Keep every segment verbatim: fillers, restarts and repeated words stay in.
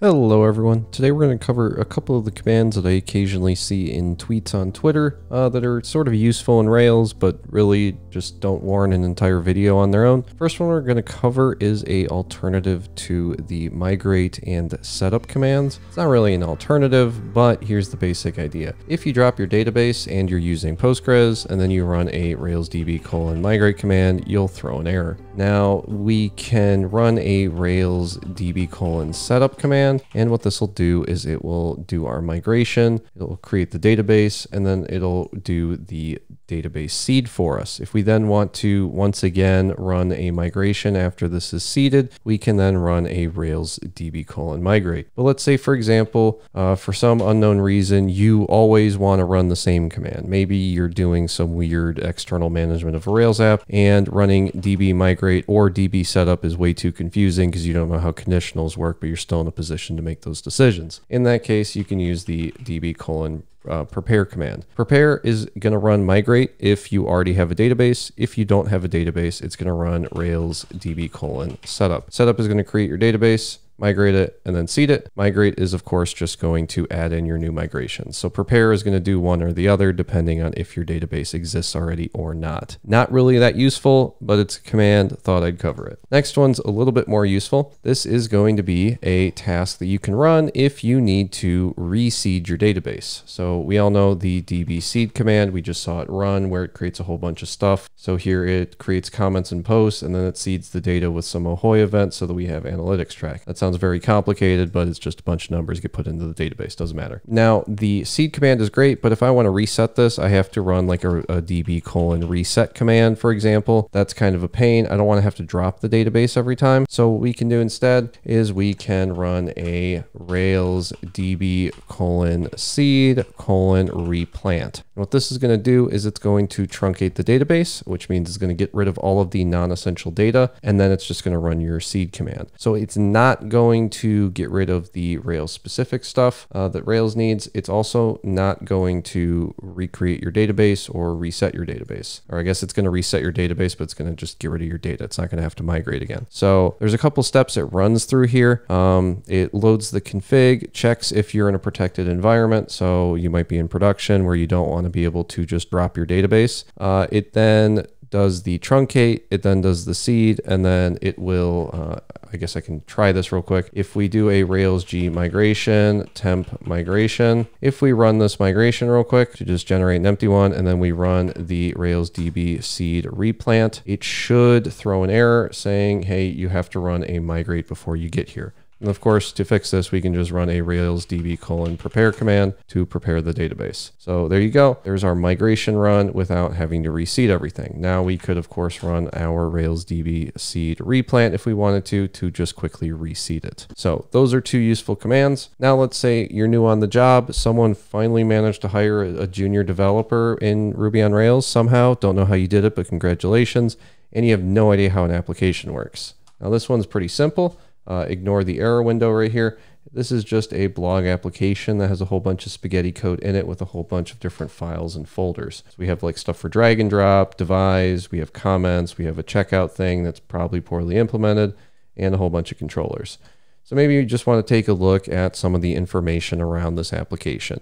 Hello everyone, today we're going to cover a couple of the commands that I occasionally see in tweets on Twitter uh, that are sort of useful in Rails, but really just don't warrant an entire video on their own. First one we're going to cover is an alternative to the migrate and setup commands. It's not really an alternative, but here's the basic idea. If you drop your database and you're using Postgres, and then you run a railsdb colon migrate command, you'll throw an error. Now we can run a railsdb colon setup command. And what this will do is it will do our migration, it'll create the database, and then it'll do the database seed for us. If we then want to, once again, run a migration after this is seeded, we can then run a railsdb colon migrate. But let's say, for example, uh, for some unknown reason, you always want to run the same command. Maybe you're doing some weird external management of a Rails app, and running db migrate or db setup is way too confusing because you don't know how conditionals work, but you're still in a position to make those decisions. In that case, you can use the db colon Uh, prepare command. Prepare is going to run migrate if you already have a database. If you don't have a database, it's going to run railsdb colon setup. Setup is going to create your database, migrate it, and then seed it. Migrate is, of course, just going to add in your new migration. So prepare is going to do one or the other, depending on if your database exists already or not. Not really that useful, but it's a command. Thought I'd cover it. Next one's a little bit more useful. This is going to be a task that you can run if you need to reseed your database. So we all know the db seed command. We just saw it run where it creates a whole bunch of stuff. So here it creates comments and posts, and then it seeds the data with some Ahoy event so that we have analytics track. That sounds very complicated, but it's just a bunch of numbers get put into the database. Doesn't matter. Now, the seed command is great, but if I want to reset this, I have to run like a, a db colon reset command, for example. That's kind of a pain. I don't want to have to drop the database every time. So what we can do instead is we can run a railsdb colon seed colon replant. And what this is going to do is it's going to truncate the database, which means it's going to get rid of all of the non-essential data, and then it's just going to run your seed command. So it's not going to get rid of the Rails specific stuff uh, that Rails needs. It's also not going to recreate your database or reset your database. Or I guess it's going to reset your database, but it's going to just get rid of your data. It's not going to have to migrate again. So there's a couple steps it runs through here. Um, it loads the config, checks if you're in a protected environment. So you might be in production where you don't want to be able to just drop your database. Uh, it then does the truncate, it then does the seed, and then it will, uh, I guess I can try this real quick. If we do a railsg migration, temp migration, if we run this migration real quick to just generate an empty one, and then we run the railsdb seed replant, it should throw an error saying, hey, you have to run a migrate before you get here. And of course, to fix this, we can just run a railsdb colon prepare command to prepare the database. So there you go. There's our migration run without having to reseed everything. Now we could, of course, run our railsdb seed replant if we wanted to, to just quickly reseed it. So those are two useful commands. Now let's say you're new on the job. Someone finally managed to hire a junior developer in Ruby on Rails somehow. Don't know how you did it, but congratulations. And you have no idea how an application works. Now this one's pretty simple. Uh, ignore the error window right here. This is just a blog application that has a whole bunch of spaghetti code in it with a whole bunch of different files and folders. So we have like stuff for drag and drop, devise, we have comments, we have a checkout thing that's probably poorly implemented, and a whole bunch of controllers. So maybe you just want to take a look at some of the information around this application.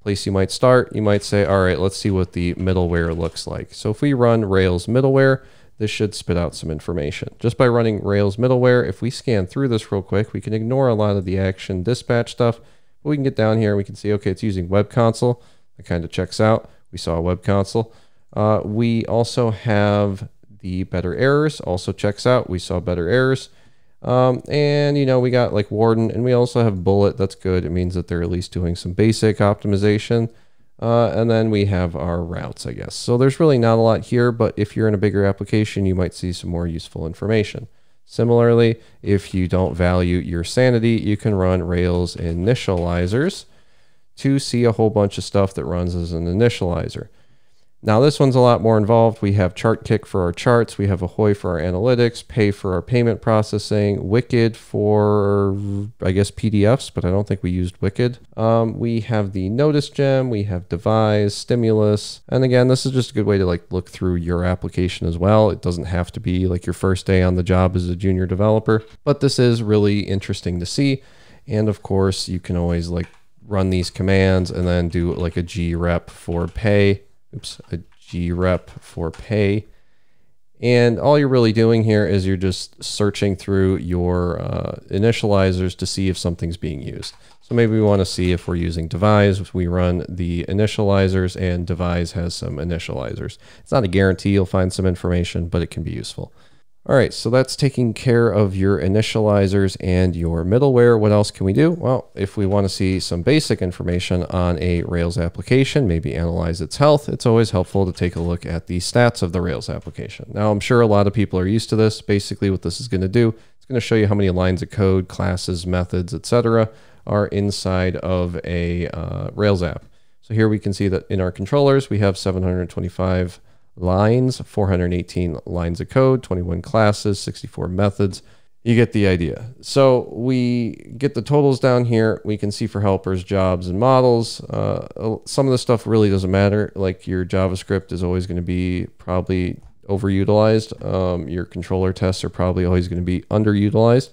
Place you might start, you might say, all right, let's see what the middleware looks like. So if we run Rails middleware, this should spit out some information. Just by running Rails middleware, if we scan through this real quick, we can ignore a lot of the action dispatch stuff, but we can get down here and we can see, okay, it's using web console. That kind of checks out. We saw a web console. Uh, we also have the better errors, also checks out. We saw better errors. Um, and you know, we got like Warden, and we also have bullet. That's good. It means that they're at least doing some basic optimization. Uh, and then we have our routes, I guess. So there's really not a lot here, but if you're in a bigger application, you might see some more useful information. Similarly, if you don't value your sanity, you can run Rails initializers to see a whole bunch of stuff that runs as an initializer. Now this one's a lot more involved. We have ChartKick for our charts. We have Ahoy for our analytics, Pay for our payment processing, Wicked for, I guess, P D Fs, but I don't think we used Wicked. Um, we have the notice gem, we have devise, stimulus. And again, this is just a good way to like look through your application as well. It doesn't have to be like your first day on the job as a junior developer, but this is really interesting to see. And of course, you can always like run these commands and then do like a grep for pay. Oops, a grep for pay. And all you're really doing here is you're just searching through your uh, initializers to see if something's being used. So maybe we want to see if we're using devise. We run the initializers, and devise has some initializers. It's not a guarantee you'll find some information, but it can be useful. All right, so that's taking care of your initializers and your middleware. What else can we do? Well, if we want to see some basic information on a Rails application, maybe analyze its health, it's always helpful to take a look at the stats of the Rails application. Now, I'm sure a lot of people are used to this. Basically, what this is going to do, it's going to show you how many lines of code, classes, methods, et cetera are inside of a uh, Rails app. So here we can see that in our controllers, we have seven hundred twenty-five lines, four hundred eighteen lines of code, twenty-one classes, sixty-four methods. You get the idea. So we get the totals down here. We can see for helpers, jobs, and models. Uh, some of the stuff really doesn't matter. Like your JavaScript is always going to be probably overutilized. Um, your controller tests are probably always going to be underutilized.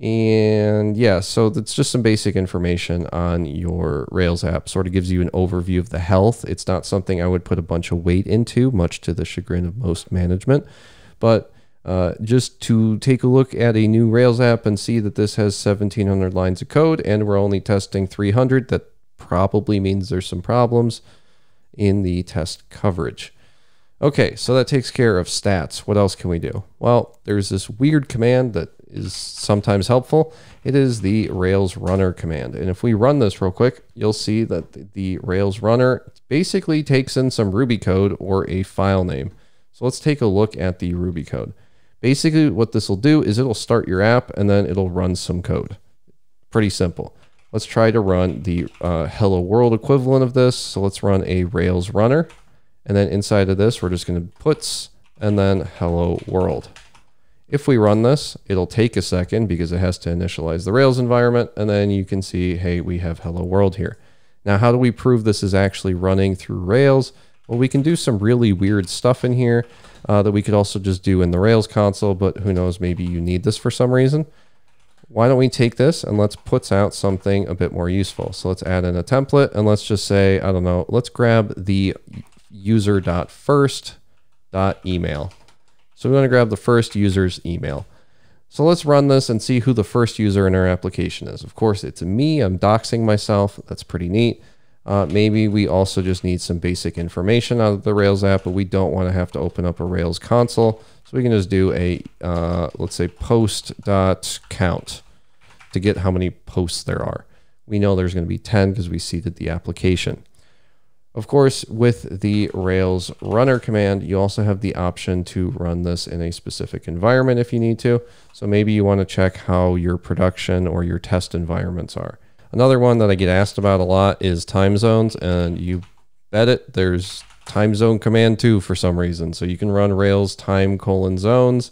And yeah, so that's just some basic information on your Rails app. Sort of gives you an overview of the health. It's not something I would put a bunch of weight into, much to the chagrin of most management. But uh, just to take a look at a new Rails app and see that this has seventeen hundred lines of code and we're only testing three hundred, that probably means there's some problems in the test coverage. Okay, so that takes care of stats. What else can we do? Well, there's this weird command that is sometimes helpful. It is the Rails runner command. And if we run this real quick, you'll see that the Rails runner basically takes in some Ruby code or a file name. So let's take a look at the Ruby code. Basically what this will do is it'll start your app and then it'll run some code. Pretty simple. Let's try to run the uh, hello world equivalent of this. So let's run a Rails runner. And then inside of this, we're just gonna puts and then hello world. If we run this, it'll take a second because it has to initialize the Rails environment. And then you can see, hey, we have hello world here. Now, how do we prove this is actually running through Rails? Well, we can do some really weird stuff in here uh, that we could also just do in the Rails console, but who knows, maybe you need this for some reason. Why don't we take this and let's put out something a bit more useful. So let's add in a template and let's just say, I don't know, let's grab the user.first.email. So we want to grab the first user's email. So let's run this and see who the first user in our application is. Of course, it's me. I'm doxing myself. That's pretty neat. Uh, maybe we also just need some basic information out of the Rails app, but we don't want to have to open up a Rails console. So we can just do a, uh, let's say, post.count to get how many posts there are. We know there's going to be ten because we seeded the application. Of course, with the Rails runner command, you also have the option to run this in a specific environment if you need to. So maybe you want to check how your production or your test environments are. Another one that I get asked about a lot is time zones, and you bet it there's time zone command too for some reason. So you can run Rails time colon zones,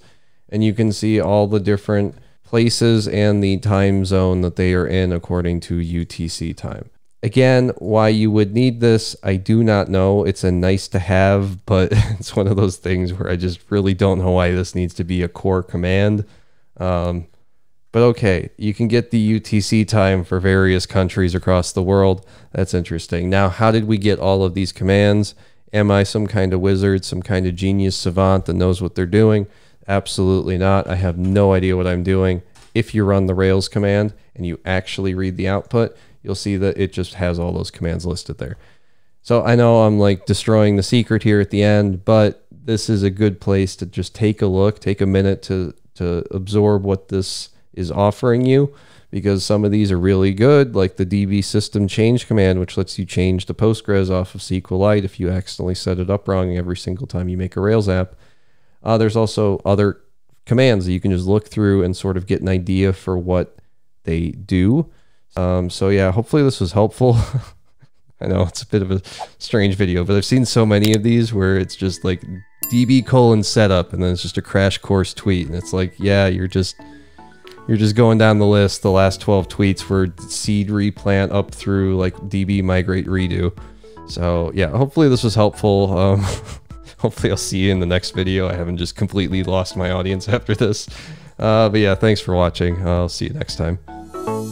and you can see all the different places and the time zone that they are in according to U T C time. Again, why you would need this, I do not know. It's a nice to have, but it's one of those things where I just really don't know why this needs to be a core command. Um, but okay, you can get the U T C time for various countries across the world. That's interesting. Now, how did we get all of these commands? Am I some kind of wizard, some kind of genius savant that knows what they're doing? Absolutely not. I have no idea what I'm doing. If you run the Rails command and you actually read the output, you'll see that it just has all those commands listed there. So I know I'm like destroying the secret here at the end, but this is a good place to just take a look, take a minute to, to absorb what this is offering you, because some of these are really good, like the D B system change command, which lets you change the Postgres off of SQLite if you accidentally set it up wrong every single time you make a Rails app. Uh, there's also other commands that you can just look through and sort of get an idea for what they do. Um, so yeah, hopefully this was helpful. I know it's a bit of a strange video, but I've seen so many of these where it's just like D B colon setup, and then it's just a crash course tweet. And it's like, yeah, you're just, you're just going down the list. The last twelve tweets were seed replant up through like D B migrate redo. So yeah, hopefully this was helpful. Um, hopefully I'll see you in the next video. I haven't just completely lost my audience after this. Uh, but yeah, thanks for watching. I'll see you next time.